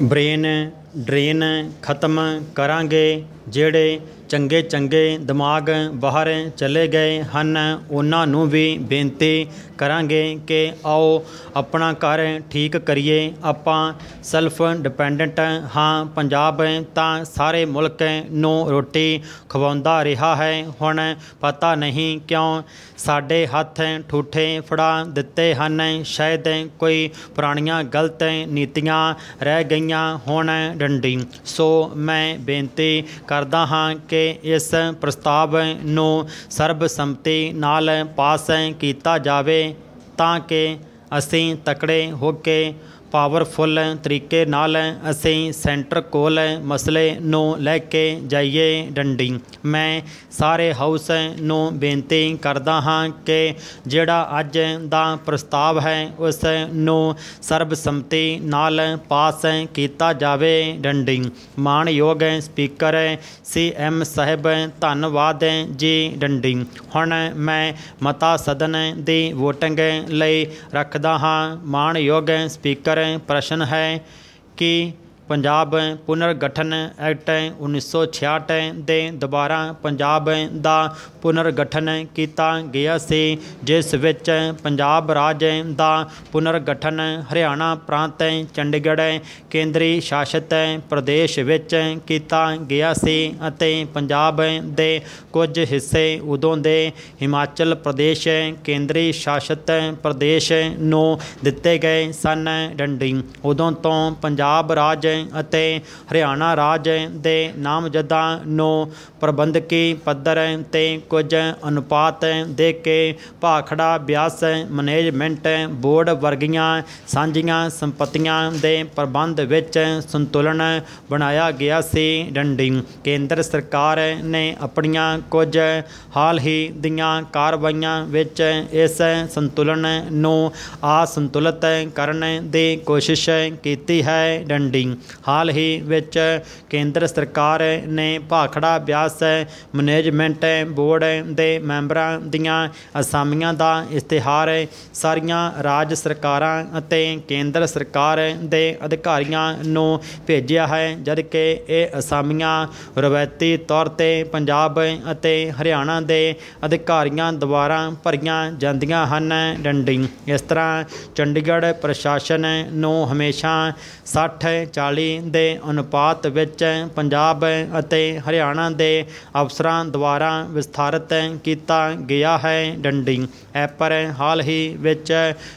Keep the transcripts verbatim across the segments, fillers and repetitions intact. Brain drain खत्म करांगे, जेड़े चंगे चंगे दिमाग बाहर चले गए हैं उन्हां नूं भी बेनती करांगे कि आओ अपना घर ठीक करिए। आपां सेल्फ डिपेंडेंट हाँ, पंजाब तां सारे मुल्क नूं रोटी खवाउंदा रहा है, हुण पता नहीं क्यों साडे हथ ठूठे फड़ा दिते हैं। शायद कोई पुराणियां गलत नीतियां रह गईयां हुण डंडी। सो मैं बेनती करदा हाँ कि इस प्रस्ताव नूं सर्बसम्मति नाल पास किया जाए ताकि असी तकड़े होके पावरफुल तरीके नाल असी सेंटर कोल मसले नूं लैके जाइए डंडी। मैं सारे हाउस नूं बेनती करदा हाँ कि जिहड़ा अज दा प्रस्ताव है उस नूं सर्बसम्मति नाल पास कीता जावे डंडी। मानयोग स्पीकर सी एम साहब धन्नवाद जी डंडी। हुण मैं मता सदन दी वोटिंग लई रखदा हाँ। मानयोग स्पीकर प्रश्न है कि पंजाब पुनर्गठन एक्ट उन्नीस सौ छियाहठ के दोबारा पंजाब का पुनर्गठन किया गया से, जिस विच पंजाब राज का पुनर्गठन हरियाणा प्रांत चंडीगढ़ केंद्री शासित प्रदेश विच किया गया से अते पंजाब के कुछ हिस्से उदों के हिमाचल प्रदेश केंद्री शासित प्रदेश नूं दिते गए सन डंडी। उदों तो पंजाब राज अते हरियाणा राज दे नामजदा नूं प्रबंधकी पद्धर ते कुछ अनुपात दे के भाखड़ा ब्यास मैनेजमेंट बोर्ड वर्गियां सांझियां संपत्तियां दे प्रबंध विच संतुलन बनाया गया सी डंडी। केंद्र सरकार ने अपनियां कुछ हाल ही दियां कार्रवाइयां विच इस संतुलन नूं असंतुलित करने दी कोशिश कीती है डंडी। हाल ही विच केंद्र सरकार ने भाखड़ा ब्यास मैनेजमेंट बोर्ड के मैंबरां दियां असामियां दा इश्तिहार सारियां राज सरकारां अते केंद्र सरकार दे अधिकारियां नूं भेजिया है, जबकि यह असामियां रवायती तौर ते पंजाब अते हरियाणा दे अधिकारियां द्वारा भरियां जांदियां हन डंडी। इस तरह चंडीगढ़ प्रशासन नूं हमेशा साठ चाली दे अनुपात विच पंजाब अते हरियाणा दे अफसरां द्वारा विस्तारित किया गया है डंडी। एपर हाल ही विच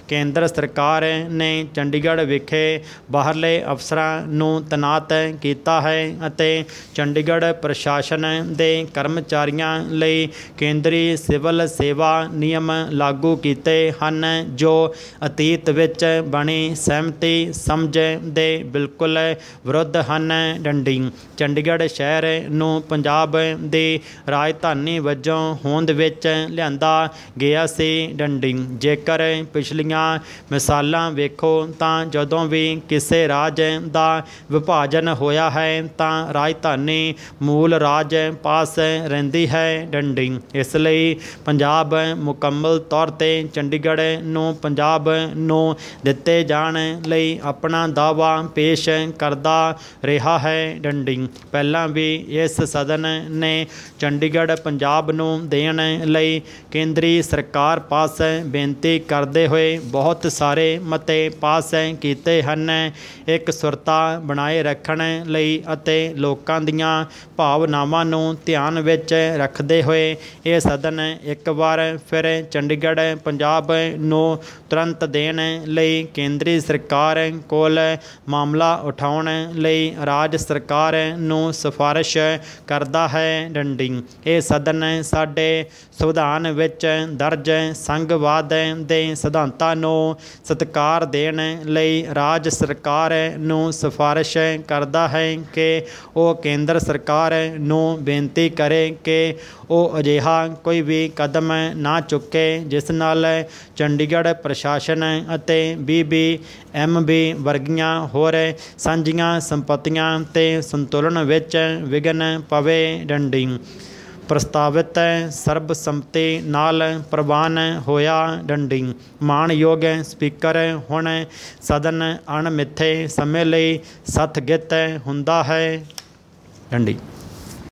केंद्र सरकार ने चंडीगढ़ विखे बाहरले अफसरां नूं तैनात किया है अते चंडीगढ़ प्रशासन दे कर्मचारियों लई केंद्री सिविल सेवा नियम लागू किए हैं जो अतीत विच बनी सहमति समझ दे बिल्कुल विरुद्ध हैं डंडी। चंडीगढ़ शहर नूं पंजाब दी राजधानी वजों होंद विच लिआंदा गया सी डंडी। जेकर पिछलियां मिसालां वेखो तां जदों भी किसी राज दा विभाजन होया है तां राजधानी मूल राज पास रहिंदी है डंडी। इसलिए पंजाब मुकम्मल तौर ते चंडीगढ़ नूं पंजाब नूं दिते जाण लई अपना दावा पेश करदा रहा है डंडी। पहला भी इस सदन ने चंडीगढ़ पंजाब नूं देण लई केंद्री सरकार पास बेनती करते हुए बहुत सारे मते पास किए हैं। एक सुरता बनाए रखण लई अते लोकां दीआं भावनावां नूं ध्यान विच रखते हुए यह सदन एक बार फिर चंडीगढ़ पंजाब नूं तुरंत देण लई केंद्री सरकार कोल मामला उठाउण लई राज सरकार नूं सिफारिश करदा है डंडी। ये सदन साडे संविधान विच दर्ज संघवाद दे सिद्धांतां नूं सत्कार देण लई राज सरकार नूं सिफारिश करदा है कि वो केंद्र सरकार नूं बेनती करे कि वो अजिहा कोई भी कदम ना चुके जिस नाल चंडीगढ़ प्रशासन अते बीबी एम बी वर्गियां होर सांझियां संपत्तियां ते संतुलन विच विघन पवे डंडी। प्रस्तावित सर्बसम्मति नाल प्रवान होया। डंडी माण योग स्पीकर हुण सदन अणमिथे समय लई सत्गित हुंदा है। डंडी।